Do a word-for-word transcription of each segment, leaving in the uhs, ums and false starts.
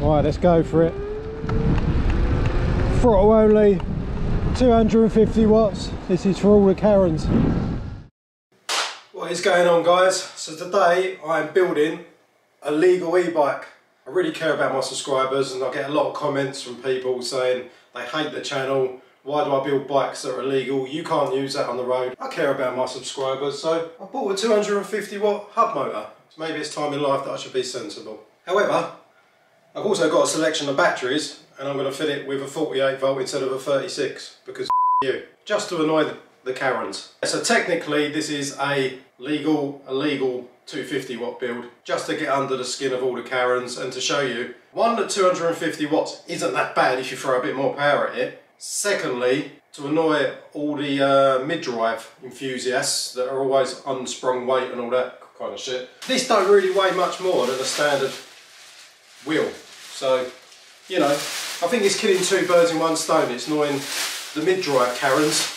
Right, let's go for it. Throttle only, two hundred fifty watts. This is for all the Karens. What is going on, guys? So today I am building a legal e-bike. I really care about my subscribers, and I get a lot of comments from people saying they hate the channel. Why do I build bikes that are illegal? You can't use that on the road. I care about my subscribers, so I bought a two hundred fifty watt hub motor. So maybe it's time in life that I should be sensible. However, I've also got a selection of batteries, and I'm going to fit it with a forty-eight volt instead of a thirty-six, because you. Just to annoy the Karens. So technically this is a legal, illegal two hundred fifty watt build, just to get under the skin of all the Karens and to show you, one, that two hundred fifty watts isn't that bad if you throw a bit more power at it. Secondly, to annoy all the uh, mid-drive enthusiasts that are always unsprung weight and all that kind of shit. This don't really weigh much more than a standard wheel. So, you know, I think it's killing two birds in one stone. It's annoying the mid-drive Karens,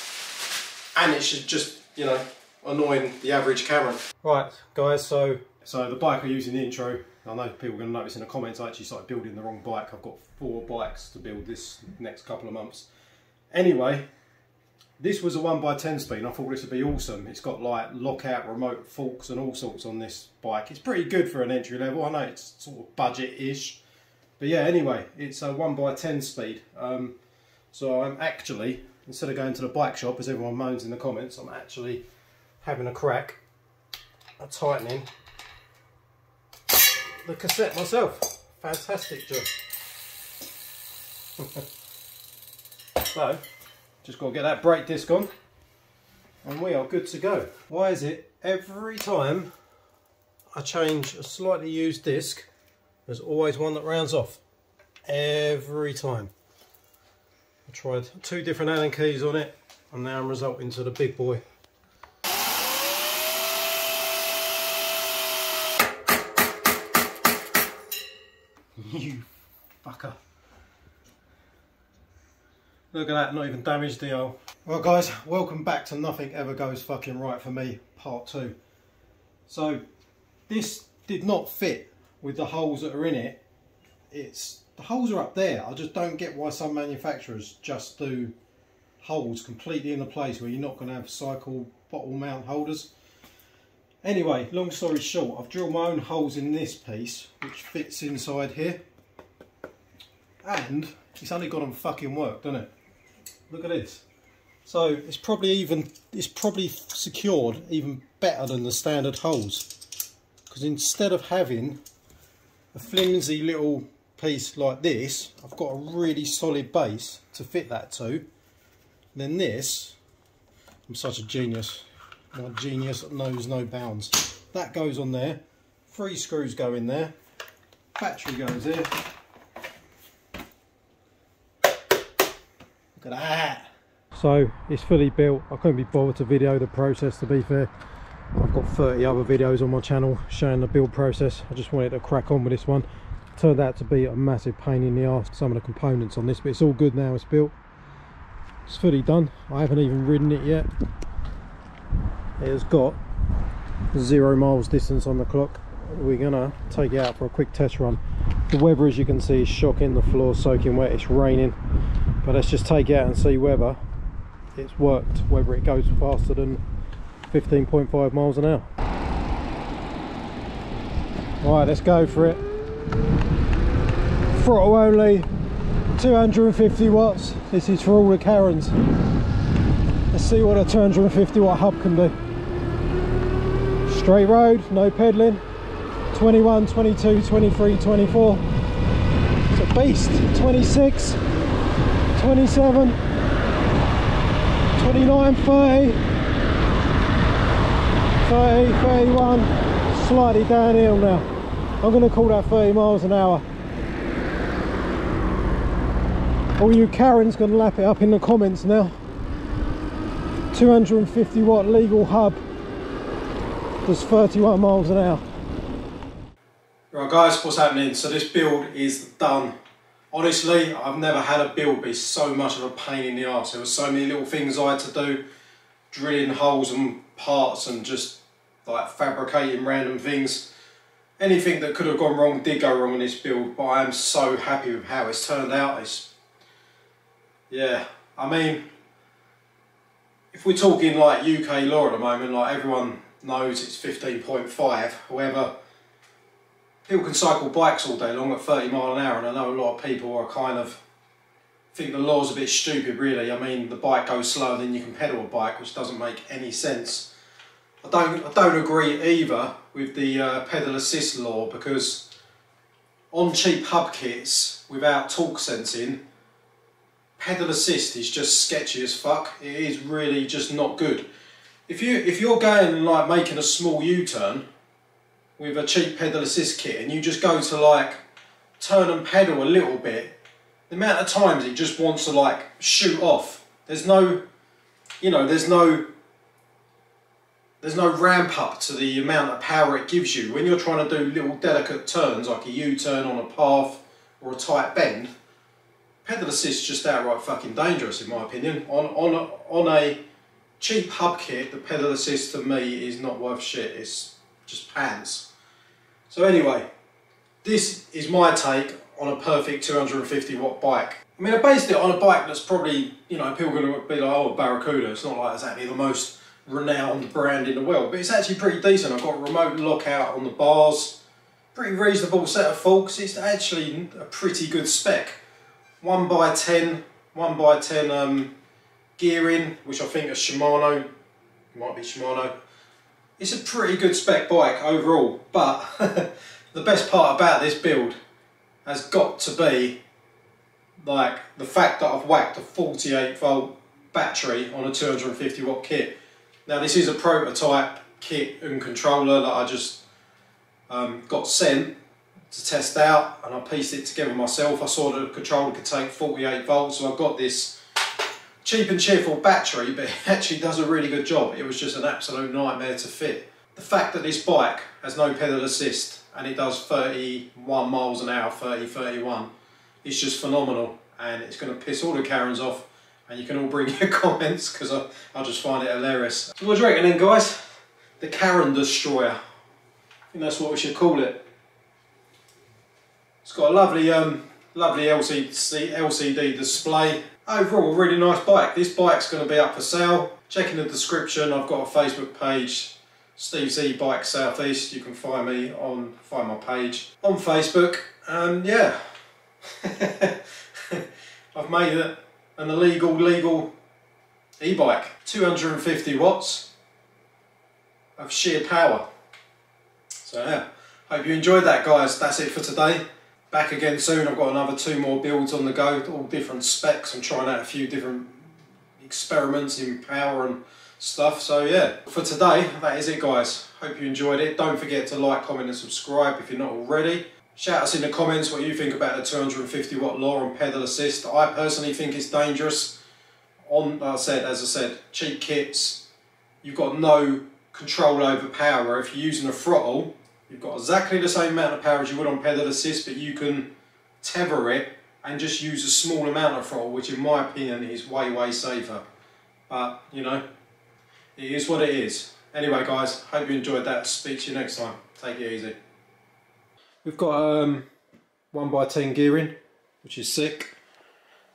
and it should just, you know, annoying the average Karen. Right, guys, so so the bike I use in the intro, I know people are going to notice in the comments, I actually started building the wrong bike. I've got four bikes to build this next couple of months. Anyway, this was a one by ten speed, and I thought this would be awesome. It's got like lockout remote forks and all sorts on this bike. It's pretty good for an entry level. I know it's sort of budget-ish. But yeah, anyway, it's a one by ten speed. Um, so I'm actually, instead of going to the bike shop, as everyone moans in the comments, I'm actually having a crack at tightening the cassette myself. Fantastic job. So, just got to get that brake disc on, and we are good to go. Why is it every time I change a slightly used disc, there's always one that rounds off? Every time. I tried two different Allen keys on it, and now I'm resulting to the big boy. You fucker. Look at that, not even damaged the old. Well, guys, welcome back to Nothing Ever Goes Fucking Right For Me, part two. So, this did not fit with the holes that are in it. It's, the holes are up there. I just don't get why some manufacturers just do holes completely in a place where you're not going to have cycle bottle mount holders. Anyway, long story short, I've drilled my own holes in this piece, which fits inside here. And it's only gone and fucking worked, doesn't it? Look at this. So it's probably even, it's probably secured even better than the standard holes. Because instead of having a flimsy little piece like this, I've got a really solid base to fit that to. And then this, I'm such a genius. My genius knows no bounds. That goes on there. Three screws go in there. Battery goes here. Look at that. So it's fully built. I couldn't be bothered to video the process, to be fair. I've got thirty other videos on my channel showing the build process. I just wanted to crack on with this one. It turned out to be a massive pain in the arse, some of the components on this, but it's all good now. It's built. It's fully done. I haven't even ridden it yet. It has got zero miles distance on the clock. We're gonna take it out for a quick test run. The weather, as you can see, is shocking. The floor's soaking wet, it's raining, but let's just take it out and see whether it's worked, whether it goes faster than fifteen point five miles an hour. All right, let's go for it. Throttle only, two hundred fifty watts. This is for all the Karens. Let's see what a two hundred fifty watt hub can do. Straight road, no pedaling. twenty-one, twenty-two, twenty-three, twenty-four. It's a beast. twenty-six, twenty-seven, twenty-nine, thirty, thirty, thirty-one. Slightly downhill now. I'm going to call that thirty miles an hour. All you Karens can lap it up in the comments now. two hundred fifty watt legal hub does thirty-one miles an hour. Right, guys, what's happening? So this build is done. Honestly, I've never had a build be so much of a pain in the arse. There were so many little things I had to do, drilling holes and parts and just like fabricating random things. anything that could have gone wrong did go wrong in this build, but I am so happy with how it's turned out. It's, yeah, I mean, if we're talking like U K law at the moment, like everyone knows it's fifteen point five, however, people can cycle bikes all day long at thirty mile an hour, and I know a lot of people are kind of think the law's a bit stupid really. I mean, the bike goes slower than you can pedal a bike, which doesn't make any sense. I don't, I don't agree either with the uh, pedal assist law, because on cheap hub kits without torque sensing, pedal assist is just sketchy as fuck. It is really just not good. If you if you're going like making a small U-turn with a cheap pedal assist kit, and you just go to like turn and pedal a little bit, the amount of times it just wants to like shoot off. There's no, you know, there's no, there's no ramp up to the amount of power it gives you. When you're trying to do little delicate turns like a U-turn on a path or a tight bend, pedal assist is just outright fucking dangerous in my opinion. On on a, on a cheap hub kit, the pedal assist to me is not worth shit. It's just pants. So anyway, this is my take on a perfect two hundred fifty watt bike. I mean, I based it on a bike that's probably, you know, people are going to be like, oh, Barracuda, it's not like exactly the most renowned brand in the world, but it's actually pretty decent. I've got a remote lockout on the bars, pretty reasonable set of forks. It's actually a pretty good spec. one by ten, one by ten um, gearing, which I think is Shimano, might be Shimano. It's a pretty good spec bike overall, but the best part about this build has got to be like the fact that I've whacked a forty-eight volt battery on a two hundred fifty watt kit. Now this is a prototype kit and controller that I just um, got sent to test out, and I pieced it together myself. I saw that the controller could take forty-eight volts, so I've got this cheap and cheerful battery, but it actually does a really good job. It was just an absolute nightmare to fit. The fact that this bike has no pedal assist and it does thirty-one miles an hour, thirty, thirty-one, it's just phenomenal, and it's going to piss all the Karens off, and you can all bring your comments because I, I just find it hilarious. So what do you reckon then, guys? The Karen Destroyer. I think that's what we should call it. It's got a lovely um, lovely L C D display. Overall, a really nice bike. This bike's going to be up for sale. Check in the description, I've got a Facebook page, Steve's E-Bike Southeast. You can find me on, find my page on Facebook. And yeah, I've made it an illegal, legal e-bike. two hundred fifty watts of sheer power. So yeah, hope you enjoyed that, guys. That's it for today. Back again soon. I've got another two more builds on the go, all different specs. I'm trying out a few different experiments in power and stuff. So yeah, for today, that is it, guys. Hope you enjoyed it. Don't forget to like, comment and subscribe if you're not already. Shout us in the comments what you think about the two hundred fifty watt law and pedal assist. I personally think it's dangerous. On, like I said, as I said, cheap kits, you've got no control over power. If you're using a throttle, you've got exactly the same amount of power as you would on pedal assist, but you can tether it and just use a small amount of throttle, which in my opinion is way, way safer. But, you know, it is what it is. Anyway, guys, hope you enjoyed that. Speak to you next time. Take it easy. We've got um, one by ten gearing, which is sick.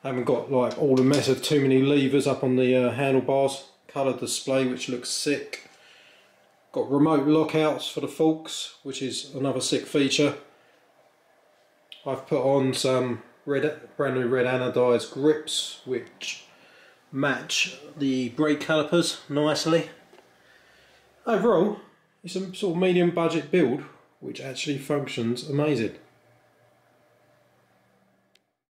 I haven't got like all the mess of too many levers up on the uh, handlebars. Colour display, which looks sick. Got remote lockouts for the forks, which is another sick feature. I've put on some red, brand new red anodised grips, which match the brake calipers nicely. Overall, it's a sort of medium budget build which actually functions amazing.